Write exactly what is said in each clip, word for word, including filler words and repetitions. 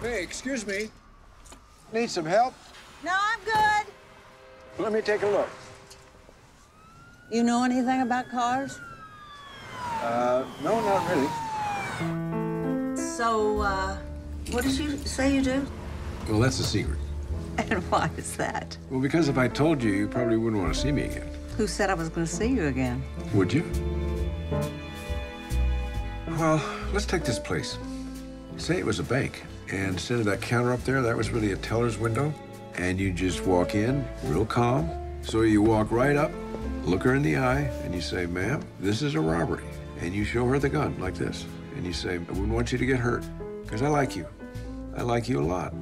Hey, excuse me. Need some help? No, I'm good. Let me take a look. You know anything about cars? Uh, no, not really. So, uh, what did you say you do? Well, that's a secret. And why is that? Well, because if I told you, you probably wouldn't want to see me again. Who said I was going to see you again? Would you? Well, let's take this place. Say it was a bank, and instead of that counter up there, that was really a teller's window, and you just walk in real calm. So you walk right up, look her in the eye, and you say, ma'am, this is a robbery. And you show her the gun like this. And you say, I wouldn't want you to get hurt, because I like you. I like you a lot.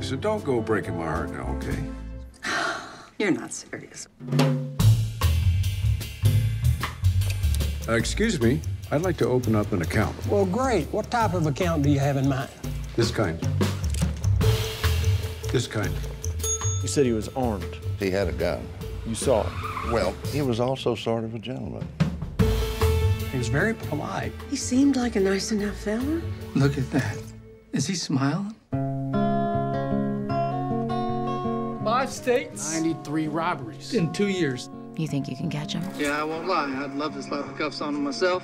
So don't go breaking my heart now, okay? You're not serious. Uh, excuse me, I'd like to open up an account. Well, great. What type of account do you have in mind? This kind. This kind. You said he was armed. He had a gun. You saw it. Well, he was also sort of a gentleman. He was very polite. He seemed like a nice enough fella. Look at that. Is he smiling? Five states. ninety-three robberies. In two years. You think you can catch him? Yeah, I won't lie. I'd love to slap the cuffs on him myself.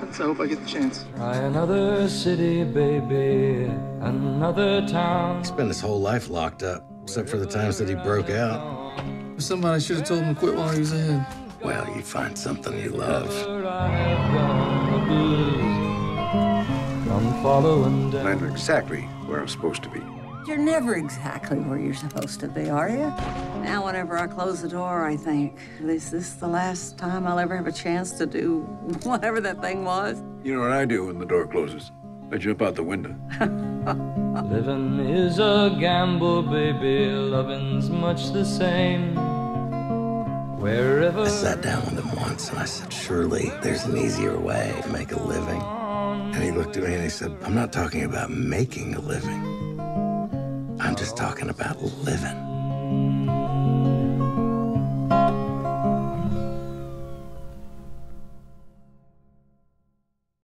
Let's hope I get the chance. Try another city, baby. Another town. He spent his whole life locked up, except for the times that he broke out. Somebody should have told him to quit while he was ahead. Well, you find something you love. I'm following down. I'm exactly where I'm supposed to be. You're never exactly where you're supposed to be, are you? Now, whenever I close the door, I think, is this the last time I'll ever have a chance to do whatever that thing was? You know what I do when the door closes? I jump out the window. Living is a gamble, baby. Loving's much the same. Wherever I sat down with him once and I said, surely there's an easier way to make a living. And he looked at me and he said, I'm not talking about making a living. I'm just talking about living.